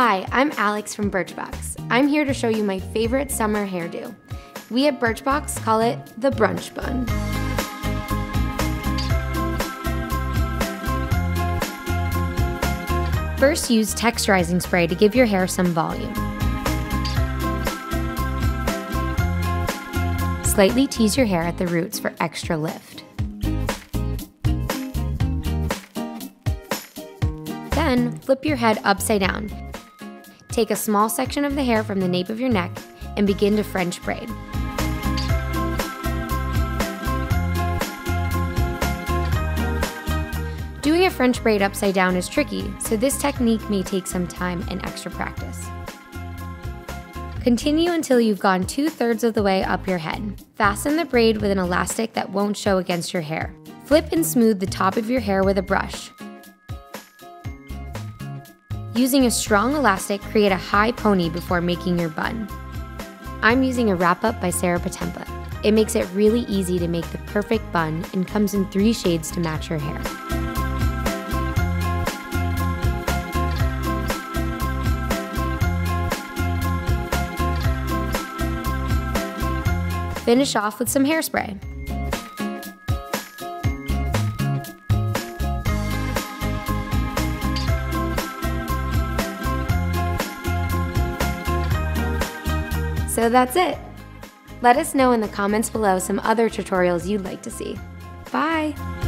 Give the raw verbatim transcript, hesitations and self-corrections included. Hi, I'm Alex from Birchbox. I'm here to show you my favorite summer hairdo. We at Birchbox call it the brunch bun. First, use texturizing spray to give your hair some volume. Slightly tease your hair at the roots for extra lift. Then, flip your head upside down. Take a small section of the hair from the nape of your neck and begin to French braid. Doing a French braid upside down is tricky, so this technique may take some time and extra practice. Continue until you've gone two-thirds of the way up your head. Fasten the braid with an elastic that won't show against your hair. Flip and smooth the top of your hair with a brush. Using a strong elastic, create a high pony before making your bun. I'm using a Wrap Up by Sarah Patempa. It makes it really easy to make the perfect bun and comes in three shades to match your hair. Finish off with some hairspray. So that's it. Let us know in the comments below some other tutorials you'd like to see. Bye.